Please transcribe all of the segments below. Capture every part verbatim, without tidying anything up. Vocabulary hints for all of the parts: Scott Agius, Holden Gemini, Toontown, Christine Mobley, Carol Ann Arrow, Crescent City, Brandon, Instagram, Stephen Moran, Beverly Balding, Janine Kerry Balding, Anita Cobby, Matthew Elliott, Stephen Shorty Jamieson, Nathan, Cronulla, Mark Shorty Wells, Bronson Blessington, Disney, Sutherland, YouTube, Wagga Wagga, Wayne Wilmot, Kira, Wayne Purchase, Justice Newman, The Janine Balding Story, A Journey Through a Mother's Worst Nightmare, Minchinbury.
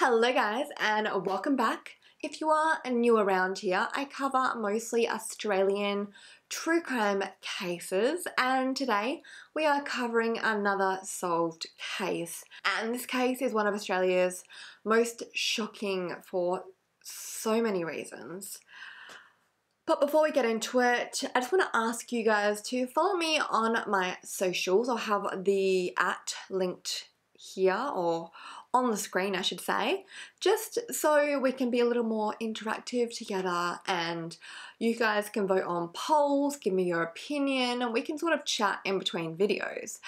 Hello guys and welcome back. If you are new around here, I cover mostly Australian true crime cases, and today we are covering another solved case. And this case is one of Australia's most shocking for so many reasons. But before we get into it, I just want to ask you guys to follow me on my socials. I'll have the at linked here, or on the screen I should say, just so we can be a little more interactive together and you guys can vote on polls, give me your opinion, and we can sort of chat in between videos.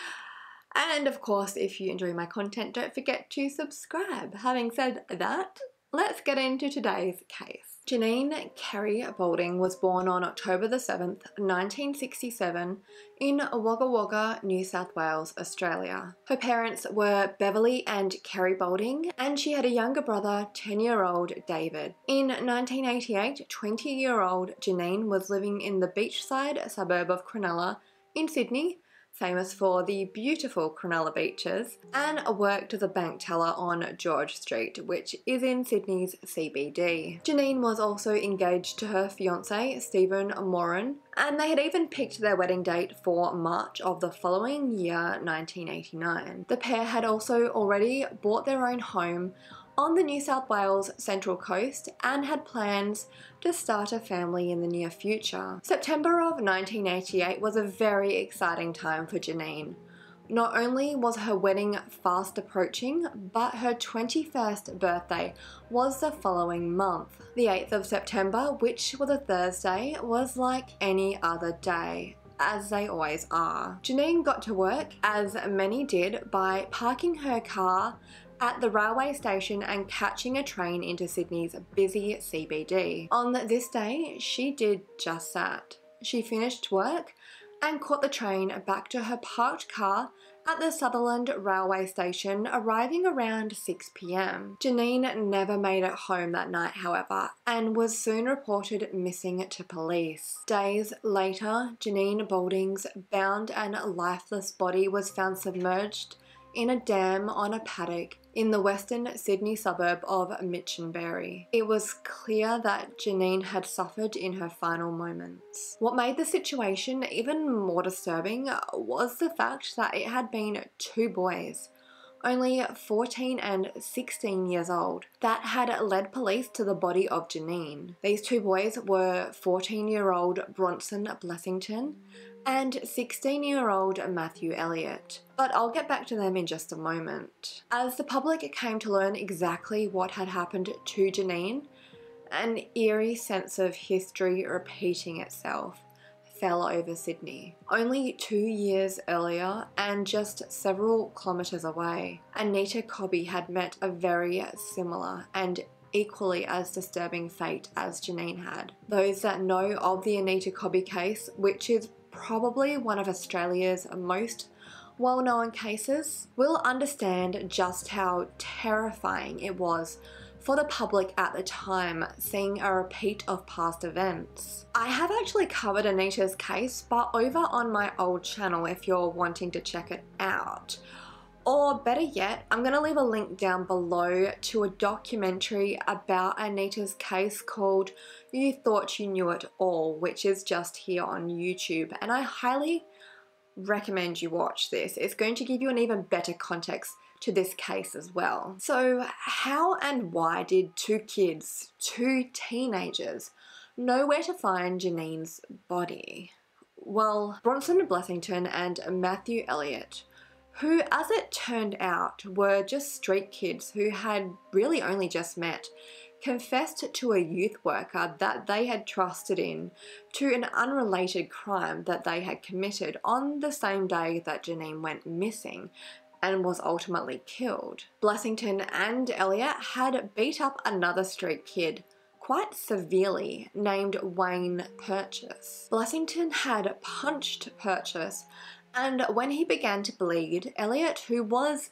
And of course, if you enjoy my content, don't forget to subscribe. Having said that, let's get into today's case. Janine Kerry Balding was born on October the seventh, nineteen sixty-seven in Wagga Wagga, New South Wales, Australia. Her parents were Beverly and Kerry Balding, and she had a younger brother, ten-year-old David. In nineteen eighty-eight, twenty-year-old Janine was living in the beachside suburb of Cronulla in Sydney, famous for the beautiful Cronulla beaches, and worked as a bank teller on George Street, which is in Sydney's C B D. Janine was also engaged to her fiancé, Stephen Moran, and they had even picked their wedding date for March of the following year, nineteen eighty-nine. The pair had also already bought their own home on the New South Wales Central Coast and had plans to start a family in the near future. September of nineteen eighty-eight was a very exciting time for Janine. Not only was her wedding fast approaching, but her twenty-first birthday was the following month. The eighth of September, which was a Thursday, was like any other day, as they always are. Janine got to work, as many did, by parking her car at the railway station and catching a train into Sydney's busy C B D. On this day, she did just that. She finished work and caught the train back to her parked car at the Sutherland railway station, arriving around six p m. Janine never made it home that night, however, and was soon reported missing to police. Days later, Janine Balding's bound and lifeless body was found submerged in a dam on a paddock in the western Sydney suburb of Minchinbury. It was clear that Janine had suffered in her final moments. What made the situation even more disturbing was the fact that it had been two boys, only fourteen and sixteen years old, that had led police to the body of Janine. These two boys were fourteen-year-old Bronson Blessington and sixteen-year-old Matthew Elliott, but I'll get back to them in just a moment. As the public came to learn exactly what had happened to Janine, an eerie sense of history repeating itself fell over Sydney. Only two years earlier, and just several kilometres away, Anita Cobby had met a very similar and equally as disturbing fate as Janine had. Those that know of the Anita Cobby case, which is probably one of Australia's most well-known cases, will understand just how terrifying it was for the public at the time, seeing a repeat of past events. I have actually covered Anita's case, but over on my old channel if you're wanting to check it out. Or better yet, I'm going to leave a link down below to a documentary about Anita's case called You Thought You Knew It All, which is just here on YouTube, and I highly recommend you watch this. It's going to give you an even better context to this case as well. So how and why did two kids, two teenagers, know where to find Janine's body? Well, Bronson Blessington and Matthew Elliott, who as it turned out were just street kids who had really only just met, confessed to a youth worker that they had trusted in to an unrelated crime that they had committed on the same day that Janine went missing and was ultimately killed. Blessington and Elliott had beat up another street kid quite severely named Wayne Purchase. Blessington had punched Purchase, and when he began to bleed, Elliott, who was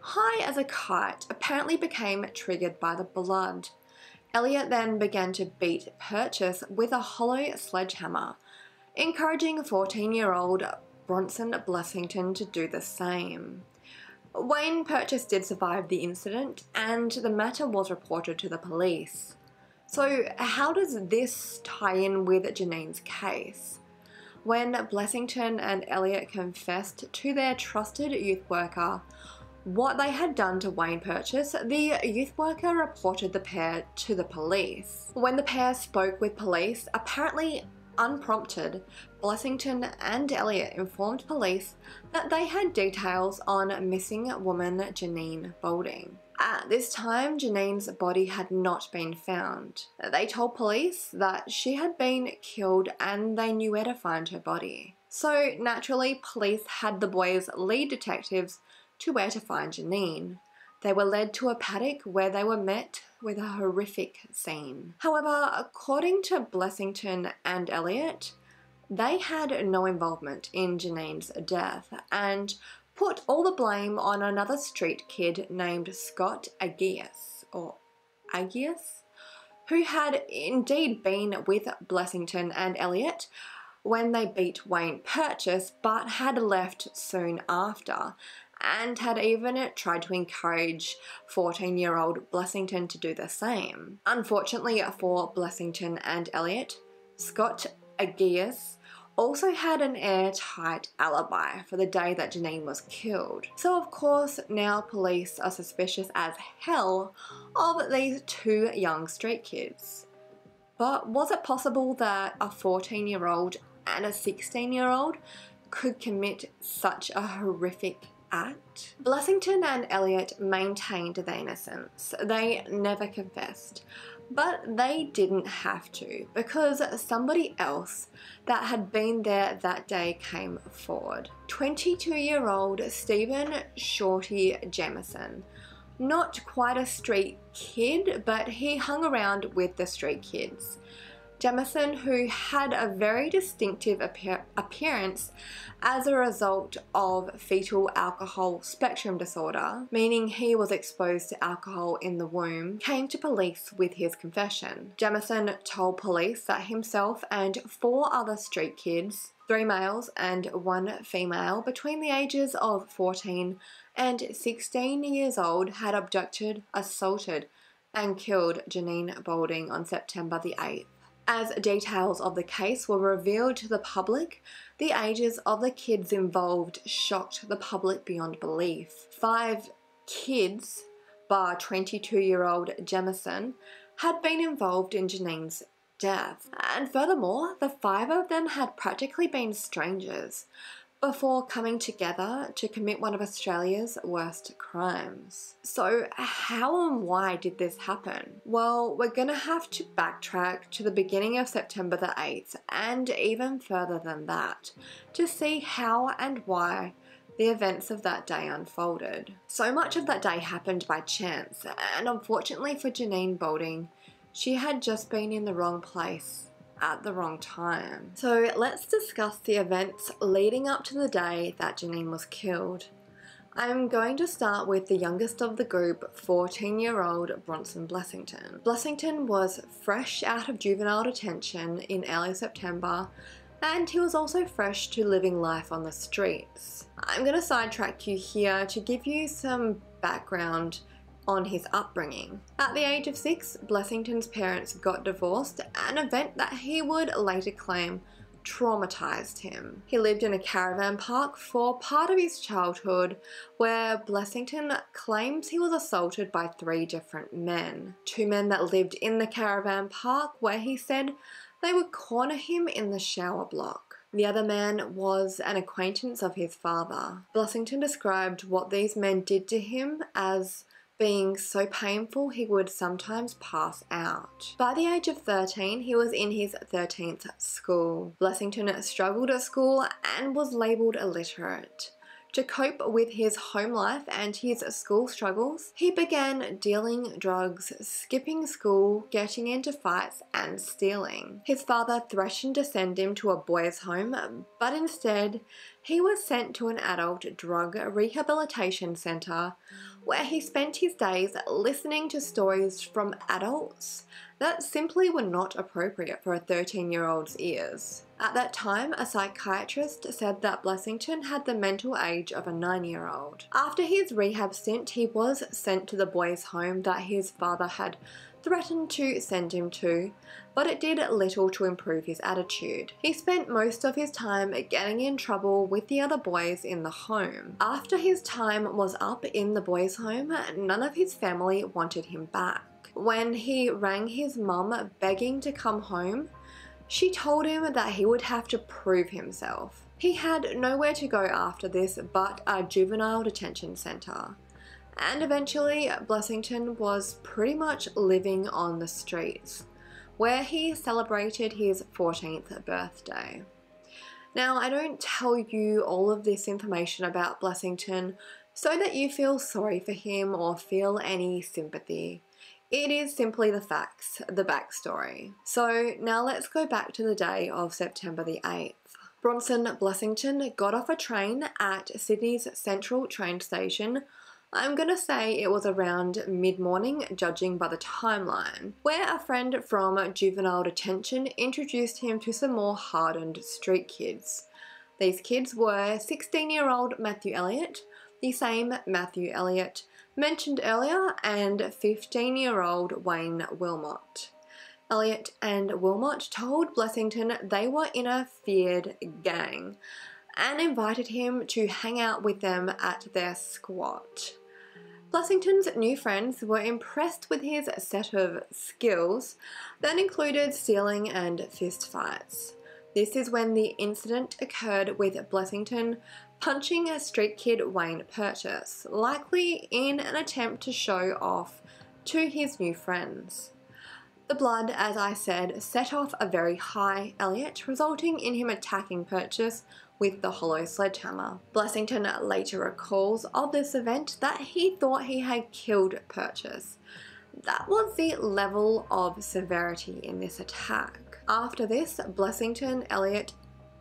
high as a kite, apparently became triggered by the blood. Elliott then began to beat Purchase with a hollow sledgehammer, encouraging fourteen-year-old Bronson Blessington to do the same. Wayne Purchase did survive the incident, and the matter was reported to the police. So how does this tie in with Janine's case? When Blessington and Elliott confessed to their trusted youth worker what they had done to Wayne Purchase, the youth worker reported the pair to the police. When the pair spoke with police, apparently unprompted, Blessington and Elliott informed police that they had details on missing woman Janine Balding. At this time, Janine's body had not been found. They told police that she had been killed and they knew where to find her body. So naturally, police had the boys' lead detectives to where to find Janine. They were led to a paddock where they were met with a horrific scene. However, according to Blessington and Elliott, they had no involvement in Janine's death and put all the blame on another street kid named Scott Agius, or Agius, who had indeed been with Blessington and Elliott when they beat Wayne Purchase, but had left soon after, and had even tried to encourage fourteen-year-old Blessington to do the same. Unfortunately for Blessington and Elliott, Scott Agius also had an airtight alibi for the day that Janine was killed. So of course now police are suspicious as hell of these two young street kids. But was it possible that a fourteen-year-old and a sixteen-year-old could commit such a horrific act? Blessington and Elliott maintained their innocence. They never confessed, but they didn't have to because somebody else that had been there that day came forward. twenty-two-year-old Stephen Shorty Jamieson. Not quite a street kid, but he hung around with the street kids. Jamieson, who had a very distinctive appear appearance as a result of fetal alcohol spectrum disorder, meaning he was exposed to alcohol in the womb, came to police with his confession. Jamieson told police that himself and four other street kids, three males and one female, between the ages of fourteen and sixteen years old, had abducted, assaulted, and killed Janine Balding on September the eighth. As details of the case were revealed to the public, the ages of the kids involved shocked the public beyond belief. Five kids, bar twenty-two-year-old Jamieson, had been involved in Janine's death. And furthermore, the five of them had practically been strangers before coming together to commit one of Australia's worst crimes. So how and why did this happen? Well, we're gonna have to backtrack to the beginning of September the eighth and even further than that to see how and why the events of that day unfolded. So much of that day happened by chance, and unfortunately for Janine Balding, she had just been in the wrong place at the wrong time. So let's discuss the events leading up to the day that Janine was killed. I'm going to start with the youngest of the group, fourteen-year-old Bronson Blessington. Blessington was fresh out of juvenile detention in early September, and he was also fresh to living life on the streets. I'm going to sidetrack you here to give you some background on his upbringing. At the age of six, Blessington's parents got divorced, an event that he would later claim traumatized him. He lived in a caravan park for part of his childhood, where Blessington claims he was assaulted by three different men. Two men that lived in the caravan park, where he said they would corner him in the shower block. The other man was an acquaintance of his father. Blessington described what these men did to him as being so painful he would sometimes pass out. By the age of thirteen, he was in his thirteenth school. Blessington struggled at school and was labelled illiterate. To cope with his home life and his school struggles, he began dealing drugs, skipping school, getting into fights, and stealing. His father threatened to send him to a boys' home, but instead, he was sent to an adult drug rehabilitation centre where he spent his days listening to stories from adults that simply were not appropriate for a thirteen-year-old's ears. At that time, a psychiatrist said that Blessington had the mental age of a nine-year-old. After his rehab stint, he was sent to the boys' home that his father had threatened to send him to, but it did little to improve his attitude. He spent most of his time getting in trouble with the other boys in the home. After his time was up in the boys' home, none of his family wanted him back. When he rang his mum begging to come home, she told him that he would have to prove himself. He had nowhere to go after this but a juvenile detention centre. And eventually, Blessington was pretty much living on the streets, where he celebrated his fourteenth birthday. Now, I don't tell you all of this information about Blessington so that you feel sorry for him or feel any sympathy. It is simply the facts, the backstory. So now let's go back to the day of September the eighth. Bronson Blessington got off a train at Sydney's Central train station. I'm gonna say it was around mid-morning, judging by the timeline, where a friend from juvenile detention introduced him to some more hardened street kids. These kids were sixteen-year-old Matthew Elliott, the same Matthew Elliott mentioned earlier, and fifteen-year-old Wayne Wilmot. Elliott and Wilmot told Blessington they were in a feared gang and invited him to hang out with them at their squat. Blessington's new friends were impressed with his set of skills that included stealing and fistfights. This is when the incident occurred with Blessington punching a street kid Wayne Purchase, likely in an attempt to show off to his new friends. The blood, as I said, set off a very high Elliott, resulting in him attacking Purchase with the hollow sledgehammer. Blessington later recalls of this event that he thought he had killed Purchase. That was the level of severity in this attack. After this, Blessington, Elliott,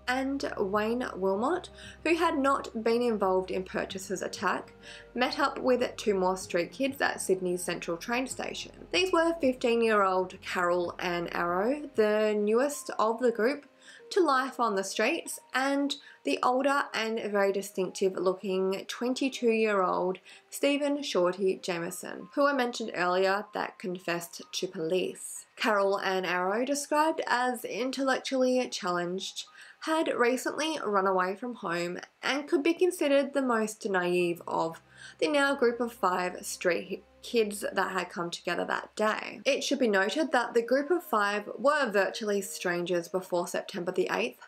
and Wayne Wilmot, who had not been involved in Purchase's attack, met up with two more street kids at Sydney's Central train station. These were fifteen-year-old Carol Ann Arrow, the newest of the group to life on the streets, and the older and very distinctive looking twenty-two-year-old Stephen Shorty Jamieson, who I mentioned earlier that confessed to police. Carol Ann Arrow, described as intellectually challenged, had recently run away from home and could be considered the most naive of the now group of five street kids that had come together that day. It should be noted that the group of five were virtually strangers before September the eighth,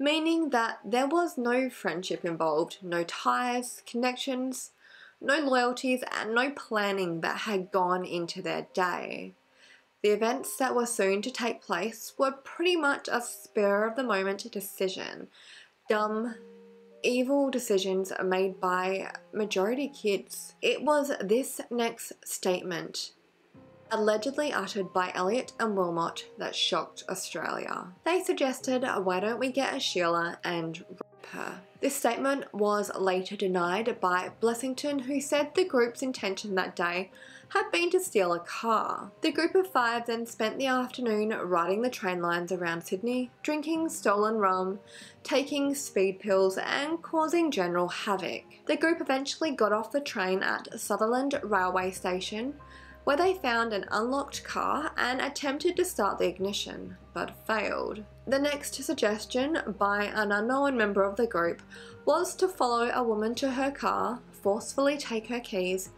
meaning that there was no friendship involved, no ties, connections, no loyalties, and no planning that had gone into their day. The events that were soon to take place were pretty much a spur-of-the-moment decision. Dumb, evil decisions made by majority kids. It was this next statement, allegedly uttered by Elliott and Wilmot, that shocked Australia. They suggested, why don't we get a Sheila and rape her? This statement was later denied by Blessington, who said the group's intention that day had been to steal a car. The group of five then spent the afternoon riding the train lines around Sydney, drinking stolen rum, taking speed pills, and causing general havoc. The group eventually got off the train at Sutherland railway station, where they found an unlocked car and attempted to start the ignition, but failed. The next suggestion by an unknown member of the group was to follow a woman to her car, forcefully take her keys,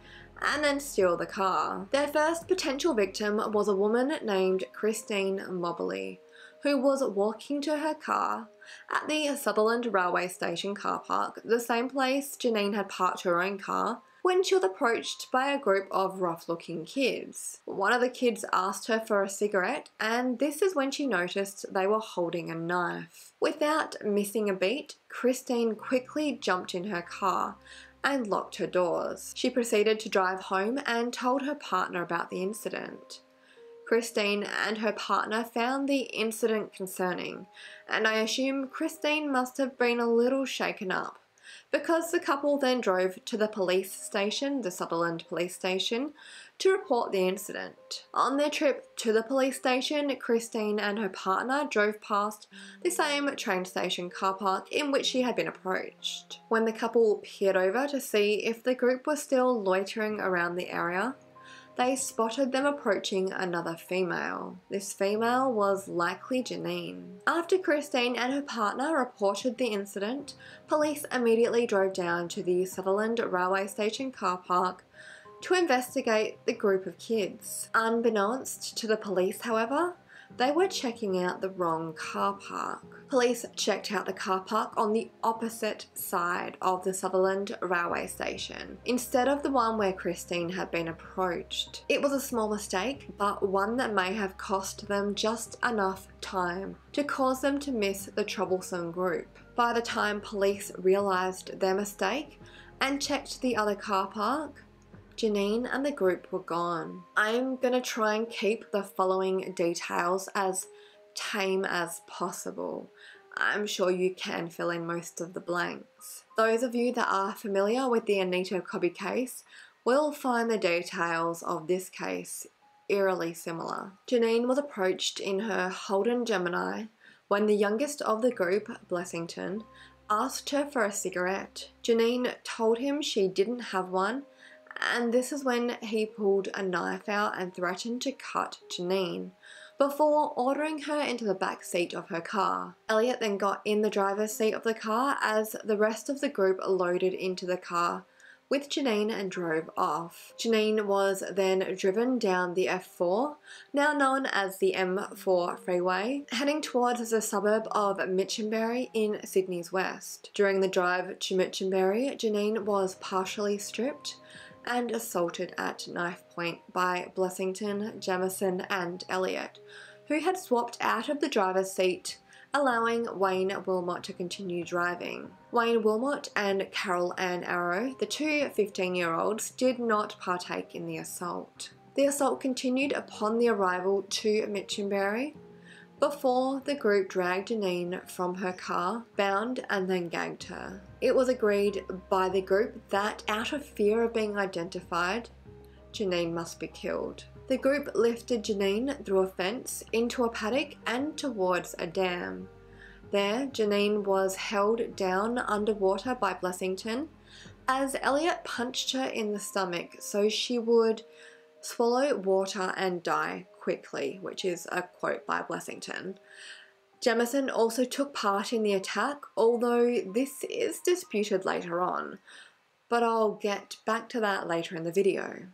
and then steal the car. Their first potential victim was a woman named Christine Mobley, who was walking to her car at the Sutherland railway station car park, the same place Janine had parked her own car, when she was approached by a group of rough-looking kids. One of the kids asked her for a cigarette, and this is when she noticed they were holding a knife. Without missing a beat, Christine quickly jumped in her car and locked her doors. She proceeded to drive home and told her partner about the incident. Christine and her partner found the incident concerning, and I assume Christine must have been a little shaken up because the couple then drove to the police station, the Sutherland police station, to report the incident. On their trip to the police station, Christine and her partner drove past the same train station car park in which she had been approached. When the couple peered over to see if the group was still loitering around the area, they spotted them approaching another female. This female was likely Janine. After Christine and her partner reported the incident, police immediately drove down to the Sutherland railway station car park to investigate the group of kids. Unbeknownst to the police, however, they were checking out the wrong car park. Police checked out the car park on the opposite side of the Sutherland railway station, instead of the one where Christine had been approached. It was a small mistake, but one that may have cost them just enough time to cause them to miss the troublesome group. By the time police realised their mistake and checked the other car park, Janine and the group were gone. I'm gonna try and keep the following details as tame as possible. I'm sure you can fill in most of the blanks. Those of you that are familiar with the Anita Cobby case will find the details of this case eerily similar. Janine was approached in her Holden Gemini when the youngest of the group, Blessington, asked her for a cigarette. Janine told him she didn't have one, and this is when he pulled a knife out and threatened to cut Janine, before ordering her into the back seat of her car. Elliott then got in the driver's seat of the car as the rest of the group loaded into the car with Janine and drove off. Janine was then driven down the F four, now known as the M four freeway, heading towards the suburb of Minchinbury in Sydney's west. During the drive to Minchinbury, Janine was partially stripped and assaulted at knife point by Blessington, Jamieson and Elliott, who had swapped out of the driver's seat, allowing Wayne Wilmot to continue driving. Wayne Wilmot and Carol Ann Arrow, the two fifteen-year-olds, did not partake in the assault. The assault continued upon the arrival to Minchinbury, before the group dragged Janine from her car, bound and then gagged her. It was agreed by the group that, out of fear of being identified, Janine must be killed. The group lifted Janine through a fence into a paddock and towards a dam. There, Janine was held down underwater by Blessington as Elliott punched her in the stomach so she would swallow water and die quickly, which is a quote by Blessington. Jamieson also took part in the attack, although this is disputed later on, but I'll get back to that later in the video.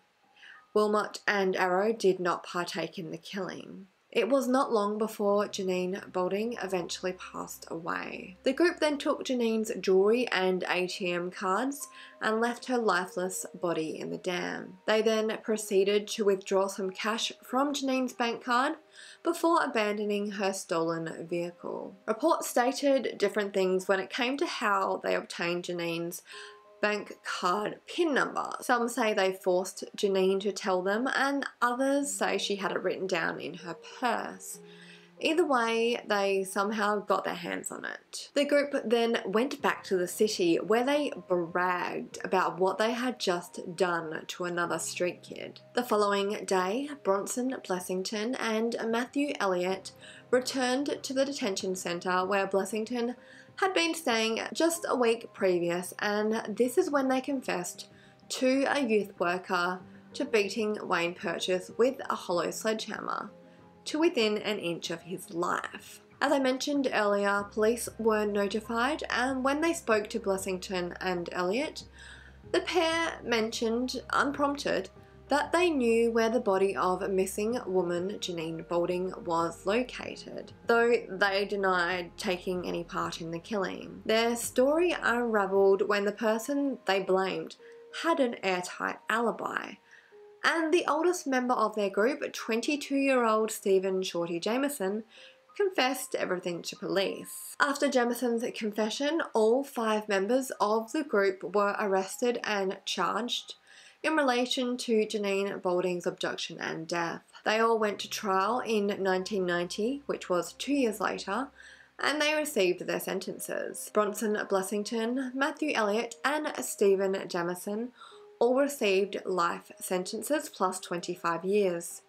Wilmot and Arrow did not partake in the killing. It was not long before Janine Balding eventually passed away. The group then took Janine's jewellery and A T M cards and left her lifeless body in the dam. They then proceeded to withdraw some cash from Janine's bank card before abandoning her stolen vehicle. Reports stated different things when it came to how they obtained Janine's bank card pin number. Some say they forced Janine to tell them, and others say she had it written down in her purse. Either way, they somehow got their hands on it. The group then went back to the city, where they bragged about what they had just done to another street kid. The following day, Bronson Blessington and Matthew Elliott returned to the detention centre where Blessington had been staying just a week previous, and this is when they confessed to a youth worker to beating Wayne Purchase with a hollow sledgehammer to within an inch of his life. As I mentioned earlier, police were notified, and when they spoke to Blessington and Elliott, the pair mentioned, unprompted, that they knew where the body of missing woman Janine Balding was located, though they denied taking any part in the killing. Their story unravelled when the person they blamed had an airtight alibi, and the oldest member of their group, twenty-two-year-old Stephen Shorty Jamieson, confessed everything to police. After Jamieson's confession, all five members of the group were arrested and charged in relation to Janine Balding's abduction and death. They all went to trial in nineteen ninety, which was two years later, and they received their sentences. Bronson Blessington, Matthew Elliott and Stephen Jamieson all received life sentences plus twenty-five years.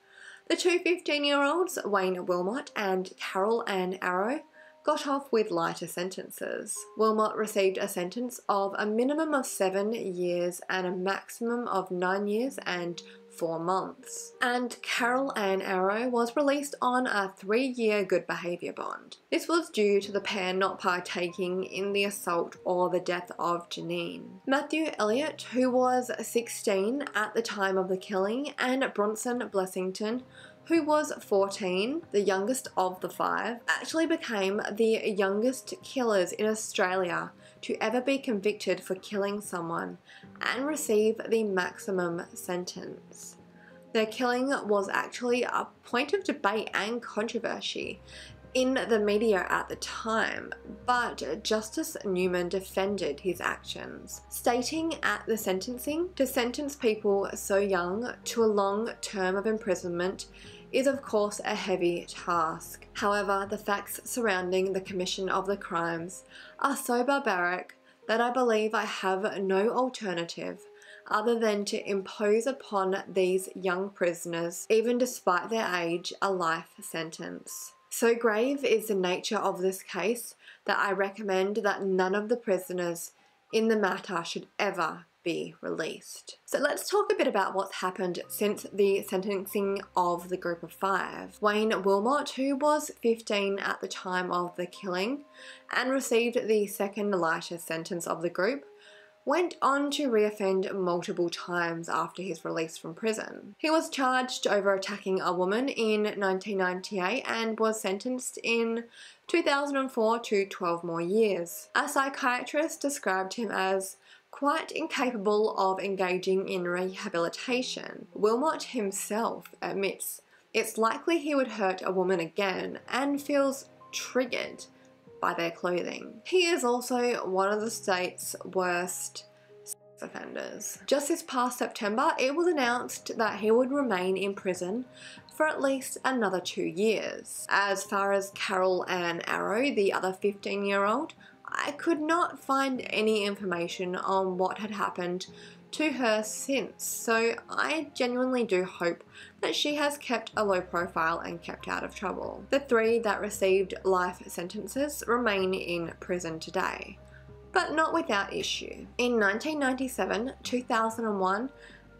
The two fifteen-year-olds, Wayne Wilmot and Carol Ann Arrow, got off with lighter sentences. Wilmot received a sentence of a minimum of seven years and a maximum of nine years and four months. And Carol Ann Arrow was released on a three-year good behaviour bond. This was due to the pair not partaking in the assault or the death of Janine. Matthew Elliott, who was sixteen at the time of the killing, and Bronson Blessington, who was fourteen, the youngest of the five, actually became the youngest killers in Australia to ever be convicted for killing someone and receive the maximum sentence. Their killing was actually a point of debate and controversy in the media at the time, but Justice Newman defended his actions, stating at the sentencing, "To sentence people so young to a long term of imprisonment is of course a heavy task. However, the facts surrounding the commission of the crimes are so barbaric that I believe I have no alternative other than to impose upon these young prisoners, even despite their age, a life sentence. So grave is the nature of this case that I recommend that none of the prisoners in the matter should ever be released." So let's talk a bit about what's happened since the sentencing of the group of five. Wayne Wilmot, who was fifteen at the time of the killing and received the second lightest sentence of the group, went on to reoffend multiple times after his release from prison. He was charged over attacking a woman in nineteen ninety-eight and was sentenced in two thousand four to twelve more years. A psychiatrist described him as quite incapable of engaging in rehabilitation. Wilmot himself admits it's likely he would hurt a woman again and feels triggered by their clothing. He is also one of the state's worst sex offenders. Just this past September, it was announced that he would remain in prison for at least another two years. As far as Carol Ann Arrow, the other fifteen-year-old, I could not find any information on what had happened to her since, so I genuinely do hope that she has kept a low profile and kept out of trouble. The three that received life sentences remain in prison today, but not without issue. In nineteen ninety-seven, two thousand one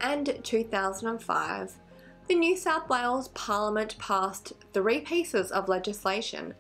and two thousand five, the New South Wales Parliament passed three pieces of legislation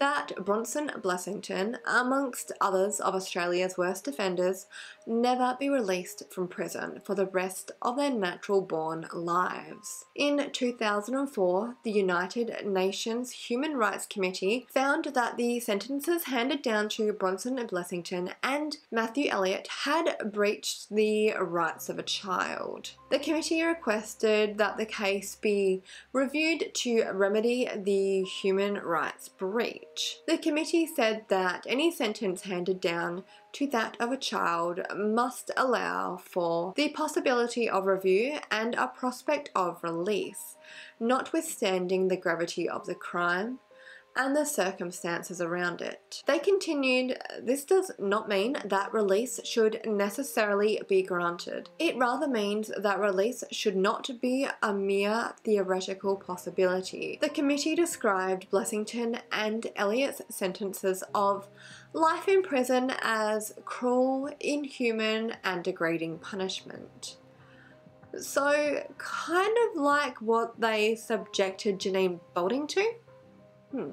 that Bronson Blessington, amongst others of Australia's worst offenders, never be released from prison for the rest of their natural-born lives. In two thousand four, the United Nations Human Rights Committee found that the sentences handed down to Bronson Blessington and Matthew Elliott had breached the rights of a child. The committee requested that the case be reviewed to remedy the human rights breach. The committee said that any sentence handed down to that of a child must allow for the possibility of review and a prospect of release, notwithstanding the gravity of the crime and the circumstances around it. They continued, "This does not mean that release should necessarily be granted. It rather means that release should not be a mere theoretical possibility." The committee described Blessington and Elliott's sentences of life in prison as cruel, inhuman, and degrading punishment. So, kind of like what they subjected Janine Balding to? Hmm.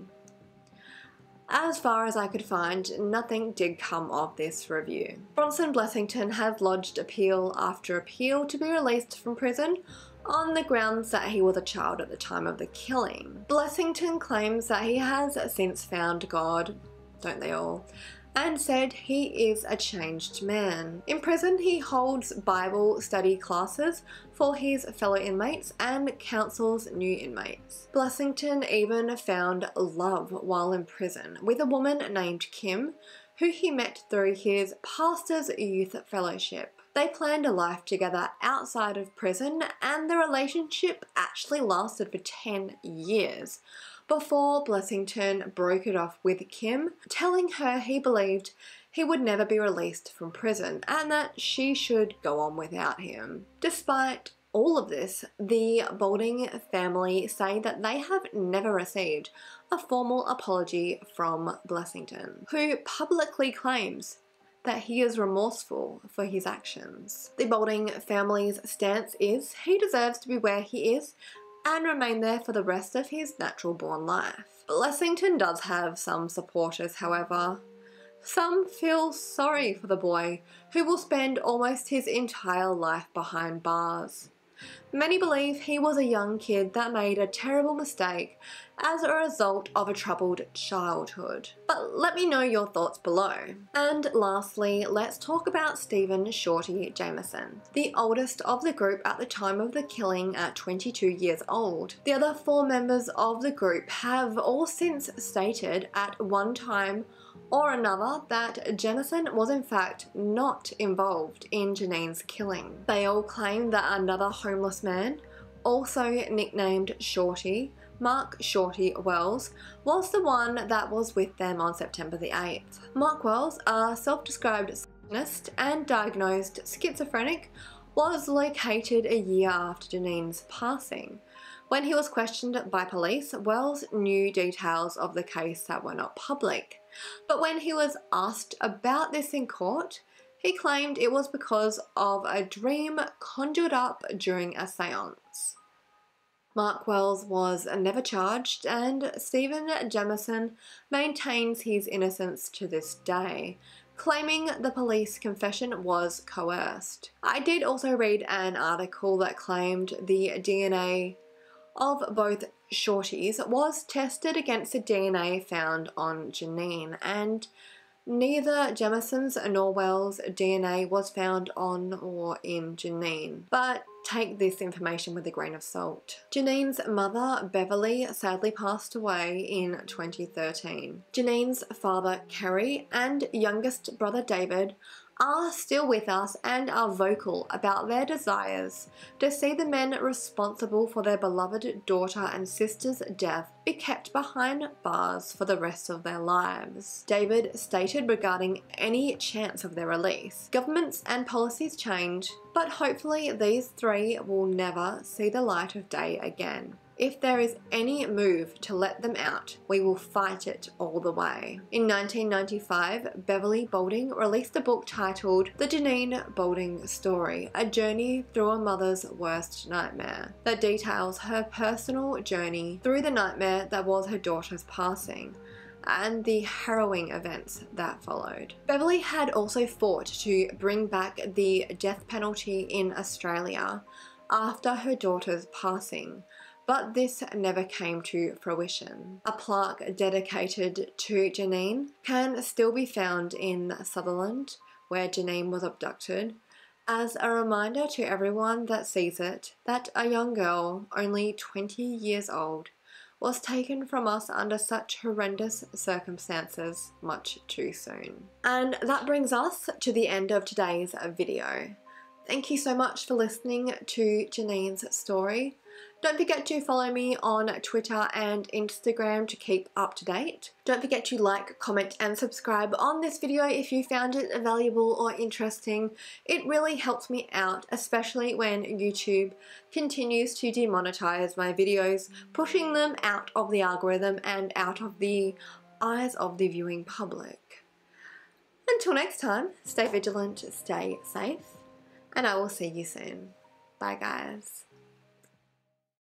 As far as I could find, nothing did come of this review. Bronson Blessington has lodged appeal after appeal to be released from prison on the grounds that he was a child at the time of the killing. Blessington claims that he has since found God, don't they all, and said he is a changed man. In prison, he holds Bible study classes for his fellow inmates and counsels new inmates. Blessington even found love while in prison with a woman named Kim, who he met through his pastor's youth fellowship. They planned a life together outside of prison, and the relationship actually lasted for ten years before Blessington broke it off with Kim, telling her he believed he would never be released from prison and that she should go on without him. Despite all of this, the Balding family say that they have never received a formal apology from Blessington, who publicly claims that he is remorseful for his actions. The Balding family's stance is he deserves to be where he is and remain there for the rest of his natural-born life. Blessington does have some supporters, however. Some feel sorry for the boy, who will spend almost his entire life behind bars. Many believe he was a young kid that made a terrible mistake as a result of a troubled childhood. But let me know your thoughts below. And lastly, let's talk about Stephen Shorty Jamieson, the oldest of the group at the time of the killing at twenty-two years old. The other four members of the group have all since stated at one time or another that Jamieson was in fact not involved in Janine's killing. They all claim that another homeless man, also nicknamed Shorty, Mark Shorty Wells, was the one that was with them on September the eighth. Mark Wells, a self-described sadist and diagnosed schizophrenic, was located a year after Janine's passing. When he was questioned by police, Wells knew details of the case that were not public. But when he was asked about this in court, he claimed it was because of a dream conjured up during a seance. Mark Wells was never charged, and Stephen Jamieson maintains his innocence to this day, claiming the police confession was coerced. I did also read an article that claimed the D N A of both Shorty's was tested against the D N A found on Janine, and neither Jamieson's nor Wells' D N A was found on or in Janine, but take this information with a grain of salt. Janine's mother, Beverly, sadly passed away in twenty thirteen. Janine's father, Kerry, and youngest brother, David, are still with us and are vocal about their desires to see the men responsible for their beloved daughter and sister's death be kept behind bars for the rest of their lives. David stated regarding any chance of their release, governments and policies change, but hopefully these three will never see the light of day again. If there is any move to let them out, we will fight it all the way. In nineteen ninety-five, Beverly Balding released a book titled The Janine Balding Story, A Journey Through a Mother's Worst Nightmare, that details her personal journey through the nightmare that was her daughter's passing and the harrowing events that followed. Beverly had also fought to bring back the death penalty in Australia after her daughter's passing, but this never came to fruition. A plaque dedicated to Janine can still be found in Sutherland, where Janine was abducted, as a reminder to everyone that sees it that a young girl, only twenty years old, was taken from us under such horrendous circumstances much too soon. And that brings us to the end of today's video. Thank you so much for listening to Janine's story. Don't forget to follow me on Twitter and Instagram to keep up to date. Don't forget to like, comment and subscribe on this video if you found it valuable or interesting. It really helps me out, especially when YouTube continues to demonetize my videos, pushing them out of the algorithm and out of the eyes of the viewing public. Until next time, stay vigilant, stay safe, and I will see you soon. Bye guys.